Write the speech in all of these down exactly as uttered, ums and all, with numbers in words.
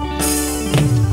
Fany Soraya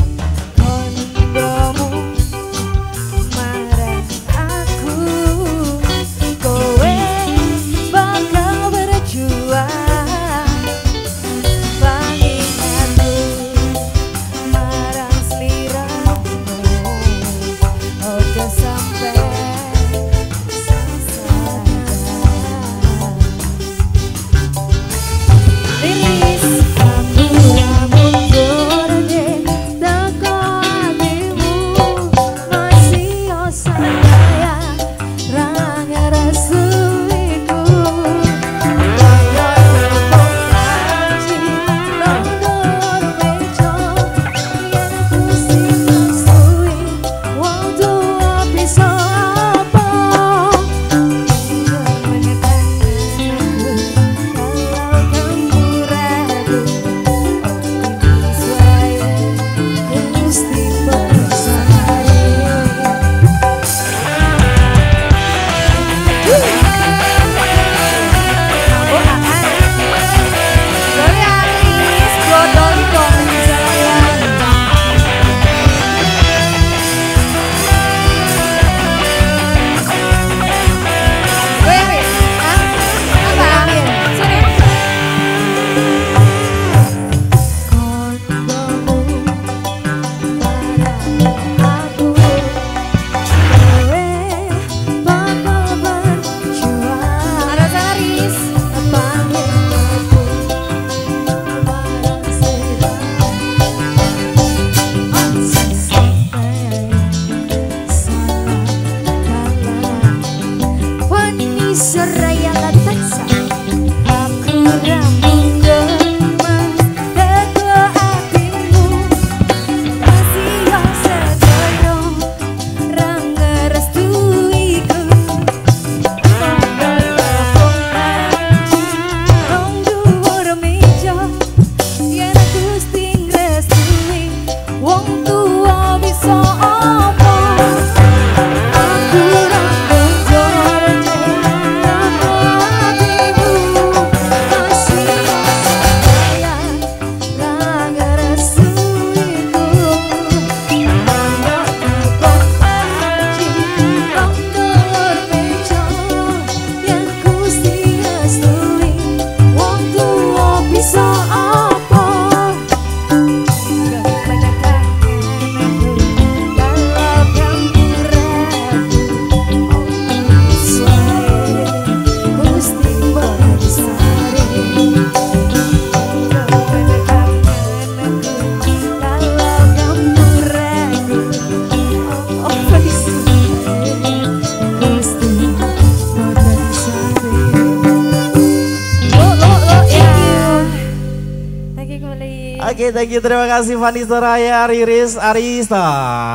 aku rampung gemah teko hatimu masih sedoyo ra ngerestuiku wong dhuwur meja yen Gusti ngrestui wong tuwa bisa. Oke, okay, thank you. Terima kasih Fany Soraya, Riris Arista.